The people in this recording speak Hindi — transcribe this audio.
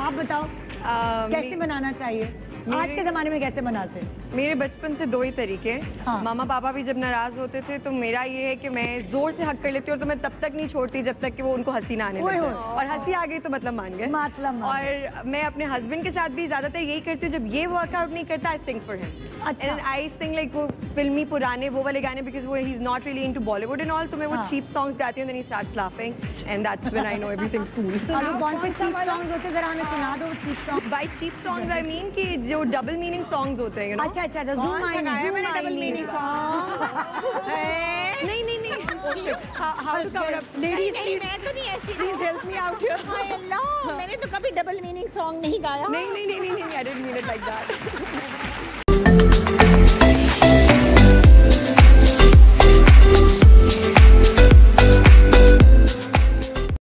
आप बताओ कैसे मनाना चाहिए? आज के जमाने में कैसे मनाते हैं? मेरे बचपन से दो ही तरीके हैं। हाँ। मामा पापा भी जब नाराज होते थे तो मेरा ये है कि मैं जोर से हक कर लेती हूँ और तो मैं तब तक नहीं छोड़ती जब तक कि वो उनको हंसी ना आने लगे, और हंसी आ गई तो मतलब मान गए। और मैं अपने हस्बैंड के साथ भी ज्यादातर यही करती हूँ, जब ये वर्कआउट नहीं करता I sing for him and I sing like वो फिल्मी पुराने वो वाले गाने, बिकॉज वो he is not really into Bollywood and all, तो मैं वो चीप सॉन्ग्स गाती हूँ, then he starts laughing and that's when I know everything's cool. By cheap songs I mean की जो डबल मीनिंग सॉन्ग्स होते हैं। अच्छा अच्छा, मैंने डबल मीनिंग सॉन्ग नहीं नहीं नहीं मैं तो नहीं ऐसी, please help me out here, मैंने तो कभी डबल मीनिंग सॉन्ग नहीं गाया। नहीं, I didn't mean it like that.